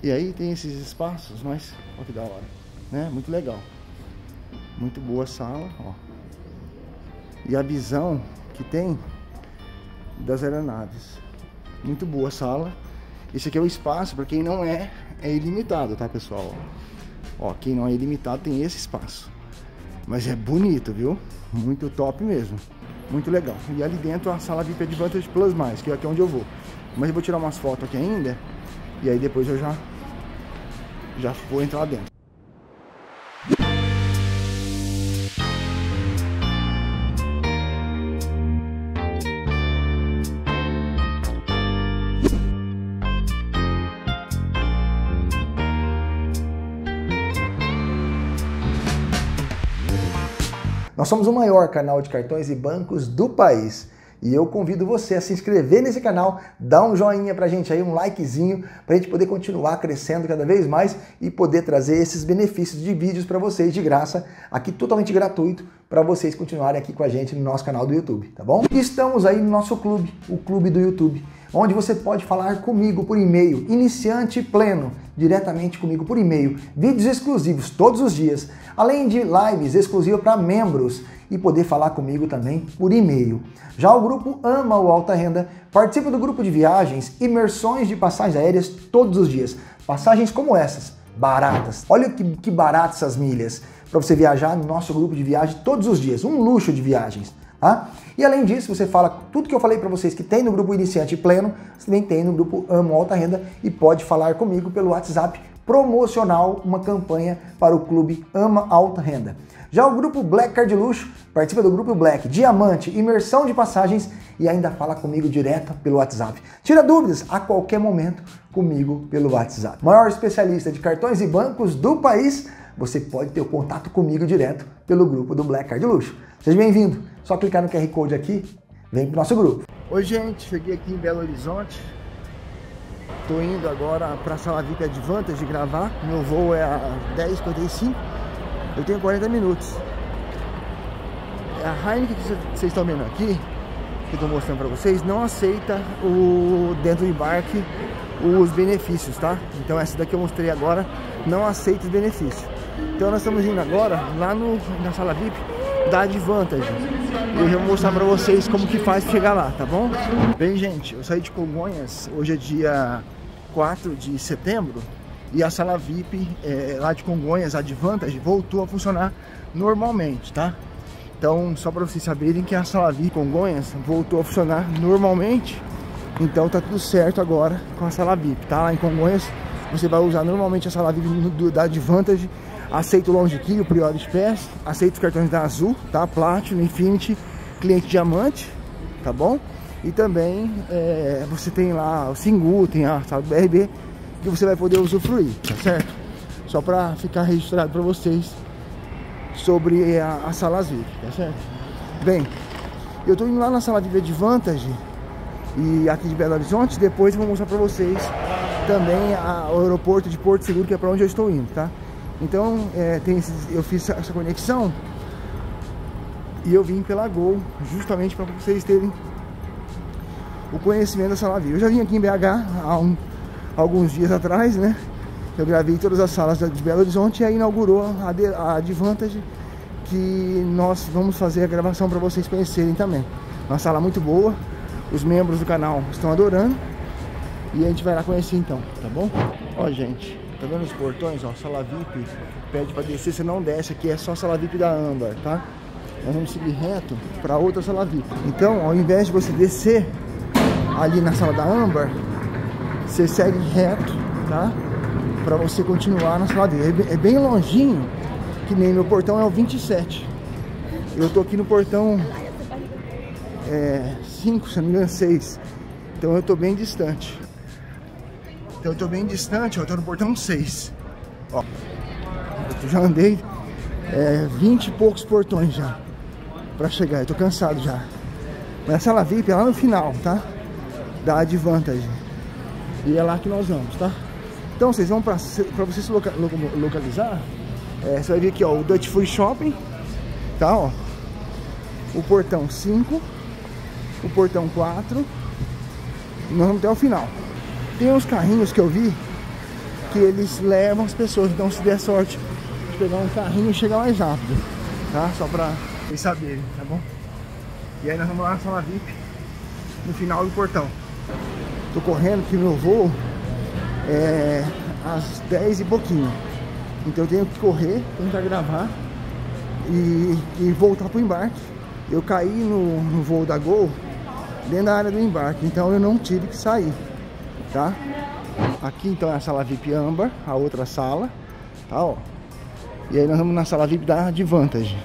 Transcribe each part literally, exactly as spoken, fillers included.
E aí tem esses espaços, mas olha que da hora, né? Muito legal, muito boa a sala, ó. E a visão que tem das aeronaves, muito boa a sala. Esse aqui é o espaço para quem não é, é ilimitado, tá, pessoal? Ó, quem não é ilimitado tem esse espaço, mas é bonito, viu? Muito top mesmo, muito legal. E ali dentro a sala V I P Advantage Plus+, que é aqui onde eu vou. Mas eu vou tirar umas fotos aqui ainda, e aí depois eu já, já vou entrar lá dentro. Nós somos o maior canal de cartões e bancos do país e eu convido você a se inscrever nesse canal, dar um joinha pra gente aí, um likezinho, pra gente poder continuar crescendo cada vez mais e poder trazer esses benefícios de vídeos pra vocês de graça, aqui totalmente gratuito, pra vocês continuarem aqui com a gente no nosso canal do YouTube, tá bom? E estamos aí no nosso clube, o Clube do YouTube, onde você pode falar comigo por e-mail, iniciante pleno, diretamente comigo por e-mail, vídeos exclusivos todos os dias, além de lives exclusivas para membros e poder falar comigo também por e-mail. Já o grupo Ama o Alta Renda, participa do grupo de viagens, imersões de passagens aéreas todos os dias, passagens como essas, baratas. Olha que, que baratas essas milhas, para você viajar no nosso grupo de viagem todos os dias, um luxo de viagens. Ah, e além disso, você fala tudo que eu falei para vocês que tem no grupo Iniciante Pleno, você também tem no grupo Amo Alta Renda e pode falar comigo pelo WhatsApp promocional, uma campanha para o clube Ama Alta Renda. Já o grupo Black Card Luxo, participa do grupo Black, Diamante, imersão de passagens e ainda fala comigo direto pelo WhatsApp. Tira dúvidas a qualquer momento comigo pelo WhatsApp. Maior especialista de cartões e bancos do país, você pode ter o contato comigo direto pelo grupo do Black Card Luxo. Seja bem-vindo, só clicar no Q R Code aqui, vem pro nosso grupo. Oi gente, cheguei aqui em Belo Horizonte, tô indo agora para a sala V I P Advantage gravar, meu voo é às dez e cinquenta e cinco, eu tenho quarenta minutos. A Heineken que vocês estão vendo aqui, que eu tô mostrando para vocês, não aceita o dentro do embarque os benefícios, tá? Então essa daqui eu mostrei agora, não aceita os benefícios. Então nós estamos indo agora lá no, na sala V I P da Advantage. Eu já vou mostrar pra vocês como que faz pra chegar lá, tá bom? Bem gente, eu saí de Congonhas, hoje é dia quatro de setembro e a sala V I P é, lá de Congonhas, a Advantage, voltou a funcionar normalmente, tá? Então só pra vocês saberem que a sala V I P Congonhas voltou a funcionar normalmente, então tá tudo certo agora com a sala V I P, tá? Lá em Congonhas você vai usar normalmente a sala V I P do, da Advantage. Aceito o Lounge Key, o Priority Pass, aceito os cartões da Azul, tá? Platinum, Infinity, cliente diamante, tá bom? E também é, você tem lá o Singu, tem a sabe, B R B, que você vai poder usufruir, tá certo? Só pra ficar registrado pra vocês sobre a, a sala V I P, tá certo? Bem, eu tô indo lá na sala V I P Advantage e aqui de Belo Horizonte, depois eu vou mostrar pra vocês também a, o aeroporto de Porto Seguro, que é pra onde eu estou indo, tá? Então é, tem esses, eu fiz essa conexão e eu vim pela Gol justamente para vocês terem o conhecimento da sala V I P. Eu já vim aqui em B H há um, alguns dias atrás, né? Eu gravei todas as salas de Belo Horizonte e aí inaugurou a, de, a Advantage, que nós vamos fazer a gravação para vocês conhecerem também. Uma sala muito boa, os membros do canal estão adorando e a gente vai lá conhecer então, tá bom? Ó gente, tá vendo os portões, ó, sala V I P, pede pra descer, você não desce, aqui é só sala V I P da Amber, tá? Nós vamos seguir reto pra outra sala V I P. Então, ao invés de você descer ali na sala da Amber, você segue reto, tá? Pra você continuar na sala V I P. É bem longinho, que nem meu portão é o vinte e sete. Eu tô aqui no portão é, cinco, se não me engano, seis. Então eu tô bem distante. Então eu tô bem distante, ó, eu tô no portão seis. Ó, eu já andei é, vinte e poucos portões já pra chegar, eu tô cansado já. Mas a sala V I P é lá no final, tá? Da Advantage. E é lá que nós vamos, tá? Então vocês vão pra, pra você se loca, loca, localizar, é, você vai ver aqui, ó, o Duty Free Shopping, tá, ó. O portão cinco, o portão quatro, e nós vamos até o final. Tem uns carrinhos que eu vi que eles levam as pessoas. Então, se der sorte de pegar um carrinho e chegar mais rápido, tá? Só pra vocês saberem, tá bom? E aí nós vamos lá na sala V I P, no final do portão. Tô correndo que meu voo é às dez e pouquinho. Então eu tenho que correr, tentar gravar e, e voltar pro embarque. Eu caí no, no voo da Gol dentro da área do embarque, então eu não tive que sair, tá? Aqui então é a sala V I P âmbar, a outra sala, tá, ó. E aí nós vamos na sala V I P da Advantage.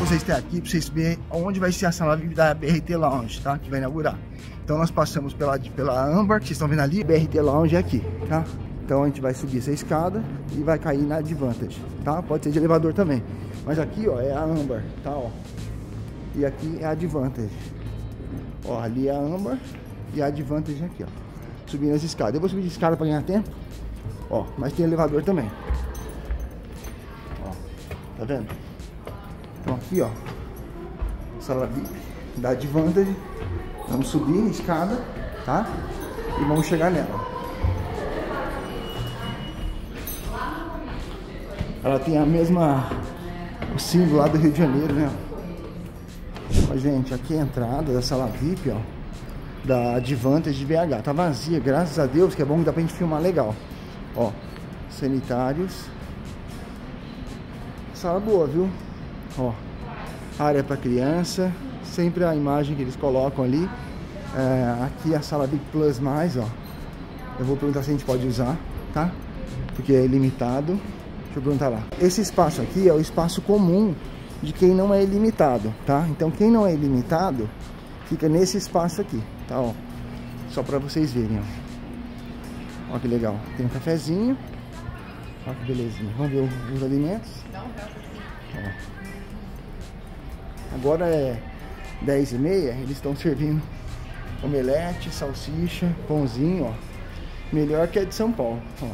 Vocês estão aqui para vocês verem onde vai ser a sala V I P da B R T Lounge, tá? Que vai inaugurar. Então nós passamos pela pela âmbar, que vocês estão vendo ali, B R T Lounge é aqui, tá? Então a gente vai subir essa escada e vai cair na Advantage, tá? Pode ser de elevador também. Mas aqui, ó, é a âmbar, tá, ó. E aqui é a Advantage. Ó, ali é a âmbar e a Advantage aqui, ó. Subindo essa escada. Eu vou subir de escada para ganhar tempo. Ó, mas tem elevador também. Ó, tá vendo? Então aqui, ó, sala V I P da Advantage. Vamos subir a escada, tá? E vamos chegar nela. Ela tem a mesma... o símbolo lá do Rio de Janeiro, né? Mas, gente, aqui é a entrada da sala V I P, ó, da Advantage de B H. Tá vazia, graças a Deus, que é bom que dá pra gente filmar legal. Ó, sanitários. Sala boa, viu? Ó, área para criança, sempre a imagem que eles colocam ali. É, aqui a sala V I P Plus mais, ó. Eu vou perguntar se a gente pode usar, tá? Porque é ilimitado. Deixa eu perguntar lá. Esse espaço aqui é o espaço comum de quem não é ilimitado, tá? Então quem não é ilimitado fica nesse espaço aqui, tá? Ó, só para vocês verem, ó. Ó que legal. Tem um cafezinho. Ó que belezinha. Vamos ver os alimentos. Ó. Agora é dez e meia, eles estão servindo omelete, salsicha, pãozinho, ó. Melhor que a de São Paulo, ó.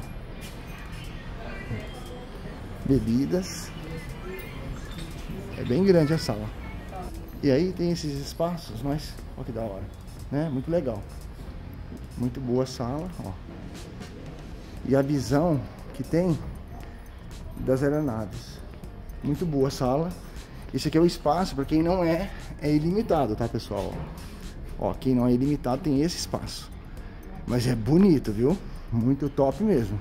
Bebidas. É bem grande a sala. E aí tem esses espaços, mas olha que da hora, né? Muito legal. Muito boa a sala, ó. E a visão que tem das aeronaves. Muito boa a sala. Esse aqui é o espaço para quem não é, é ilimitado, tá, pessoal? Ó, quem não é ilimitado tem esse espaço. Mas é bonito, viu? Muito top mesmo.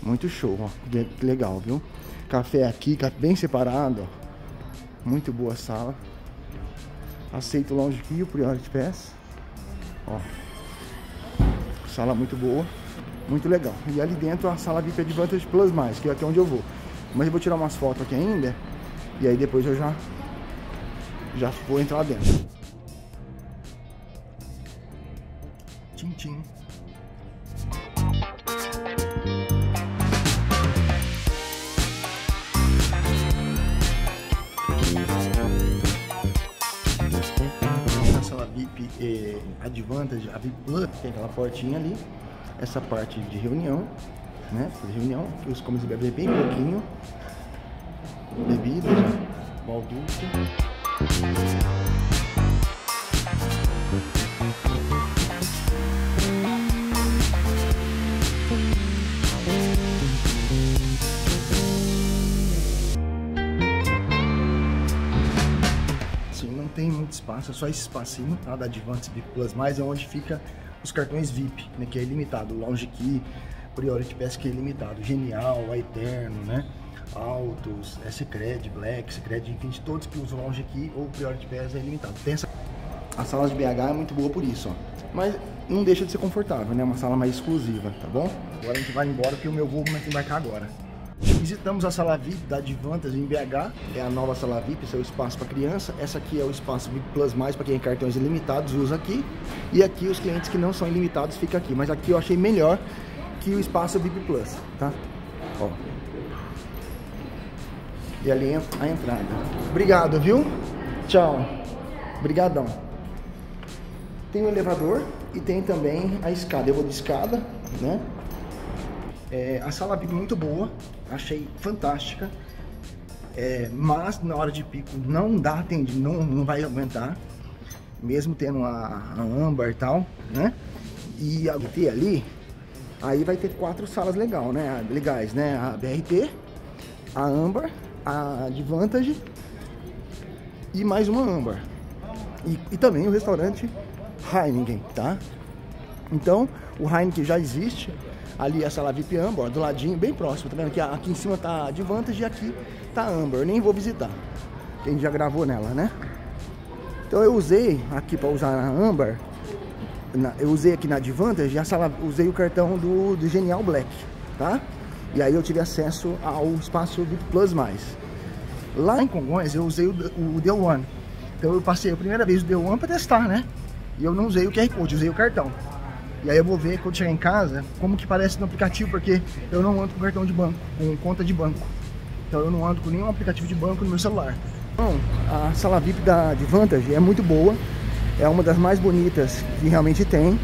Muito show, ó. Que legal, viu? Café aqui, bem separado, ó. Muito boa a sala. Aceito o Lounge Key, o Priority Pass. Ó. Sala muito boa. Muito legal. E ali dentro a sala V I P Advantage Plus+, que é aqui onde eu vou. Mas eu vou tirar umas fotos aqui ainda. E aí depois eu já, já vou entrar lá dentro. Tchim, tchim. A sala V I P eh, Advantage, a V I P Plus, tem aquela portinha ali. Essa parte de reunião, né? De reunião, que os comes e bebem bem pouquinho. Bebida, balduco. Assim, não tem muito espaço, é só esse espacinho, tá? Da Advance V I P Plus+, é onde fica os cartões V I P, né? Que é ilimitado, o Lounge Key, Priority Pass, que é ilimitado, Genial, a Eterno, né? Autos, Secred, Black, Secred, enfim, de todos que usam Lounge Key ou Priority Pass é limitado. Tem essa... A sala de B H é muito boa por isso, ó. Mas não deixa de ser confortável, né? Uma sala mais exclusiva, tá bom? Agora a gente vai embora porque o meu voo vai embarcar agora. Visitamos a sala V I P da Advantage em B H. É a nova sala V I P, esse é o espaço para criança. Essa aqui é o espaço V I P Plus+, para quem tem cartões ilimitados, usa aqui. E aqui os clientes que não são ilimitados ficam aqui. Mas aqui eu achei melhor que o espaço V I P Plus, tá? Ó. E ali é a entrada. Obrigado, viu? Tchau. Obrigadão. Tem o elevador e tem também a escada. Eu vou de escada, né? É, a sala V I P muito boa. Achei fantástica. é, mas na hora de pico não dá, não, não vai aguentar, mesmo tendo a, a âmbar e tal, né? E a B T ali, aí vai ter quatro salas legal, né? legais, né? A B R T, a âmbar, a Advantage e mais uma âmbar. E, e também o restaurante Heineken, tá? Então, o Heineken já existe. Ali é a sala V I P Amber, do ladinho, bem próximo, tá vendo? Aqui, aqui em cima tá a Advantage e aqui tá a Amber. Eu nem vou visitar, porque a gente já gravou nela, né? Então eu usei aqui pra usar a Amber, na, eu usei aqui na Advantage e a sala, usei o cartão do, do Genial Black, tá? E aí eu tive acesso ao espaço V I P Plus mais. Lá em Congonhas eu usei o, o Dell One. Então eu passei a primeira vez o Dell One pra testar, né? E eu não usei o Q R Code, usei o cartão. E aí eu vou ver quando chegar em casa como que parece no aplicativo, porque eu não ando com cartão de banco, com conta de banco. Então eu não ando com nenhum aplicativo de banco no meu celular. Então a sala V I P da Advantage é muito boa, é uma das mais bonitas que realmente tem.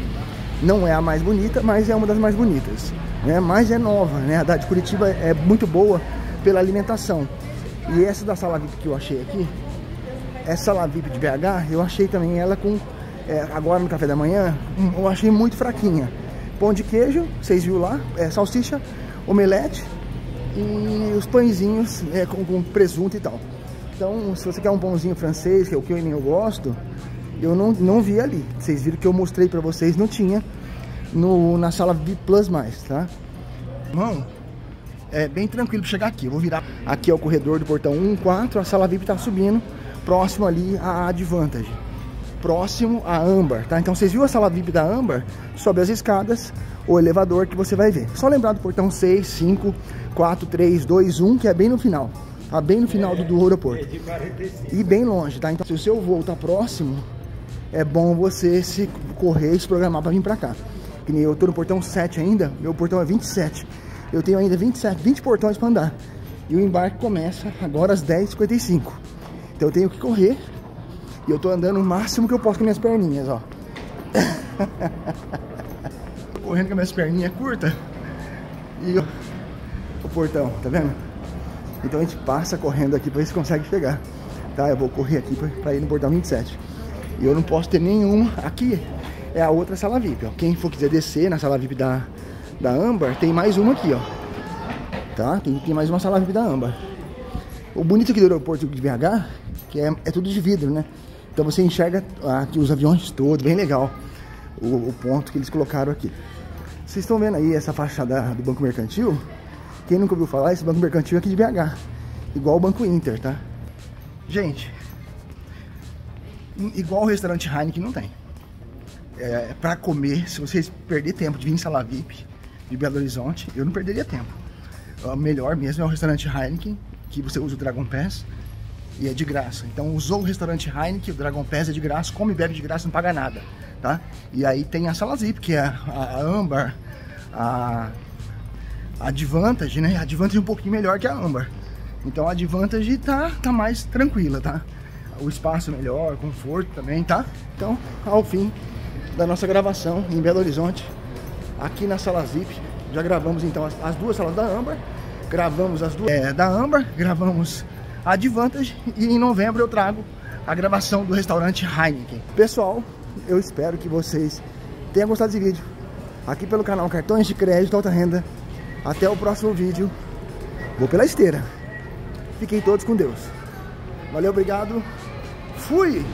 Não é a mais bonita, mas é uma das mais bonitas, né? Mas é nova, né? A da de Curitiba é muito boa pela alimentação. E essa da sala V I P que eu achei aqui, essa sala V I P de B H, eu achei também ela com... É, agora no café da manhã, eu achei muito fraquinha. Pão de queijo, vocês viram lá, é, salsicha, omelete e os pãezinhos é, com, com presunto e tal. Então, se você quer um pãozinho francês, que é o que eu, eu gosto, eu não, não vi ali. Vocês viram que eu mostrei pra vocês, não tinha no, na sala V I P Plus mais, tá? Bom, é bem tranquilo pra chegar aqui. Eu vou virar. Aqui é o corredor do portão um quatro, a sala V I P tá subindo, próximo ali à Advantage. Próximo a Amber, tá? Então vocês viram a sala V I P da Amber? Sobe as escadas, o elevador que você vai ver. Só lembrar do portão seis, cinco, quatro, três, dois, um, que é bem no final. Tá bem no final do, do aeroporto. E bem longe, tá? Então se o seu voo tá próximo, é bom você se correr e se programar pra vir pra cá. Que nem eu tô no portão sete ainda, meu portão é vinte e sete. Eu tenho ainda vinte e sete, vinte portões pra andar. E o embarque começa agora às dez e cinquenta e cinco. Então eu tenho que correr. E eu tô andando o máximo que eu posso com minhas perninhas, ó. Correndo com minhas perninhas curtas. E eu... o portão, tá vendo? Então a gente passa correndo aqui pra ver se consegue chegar. Tá, eu vou correr aqui pra, pra ir no portão vinte e sete. E eu não posso ter nenhuma. Aqui é a outra sala V I P, ó. Quem for quiser descer na sala V I P da, da Amber, tem mais uma aqui, ó. Tá? Tem, tem mais uma sala V I P da Amber. O bonito aqui do aeroporto de B H, que é, é tudo de vidro, né? Então você enxerga aqui os aviões todos, bem legal o, o ponto que eles colocaram aqui. Vocês estão vendo aí essa fachada do Banco Mercantil? Quem nunca ouviu falar, esse Banco Mercantil é aqui de B H, igual o Banco Inter, tá? Gente, igual o restaurante Heineken não tem. É, pra comer, se vocês perderem tempo de vir em sala V I P de Belo Horizonte, eu não perderia tempo. O melhor mesmo é o restaurante Heineken, que você usa o Dragon Pass. E é de graça. Então usou o restaurante Heineken, o Dragon Pass é de graça, come e bebe de graça, não paga nada, tá? E aí tem a sala V I P, que é a Amber, a, a Advantage, né? A Advantage é um pouquinho melhor que a Amber. Então a Advantage tá, tá mais tranquila, tá? O espaço melhor, conforto também, tá? Então, ao fim da nossa gravação em Belo Horizonte, aqui na sala V I P, já gravamos então as, as duas salas da Amber, gravamos as duas é, da Amber, gravamos a Advantage e em novembro eu trago a gravação do restaurante Heineken. Pessoal, eu espero que vocês tenham gostado desse vídeo. Aqui pelo canal Cartões de Crédito Alta Renda. Até o próximo vídeo. Vou pela esteira. Fiquem todos com Deus. Valeu, obrigado. Fui!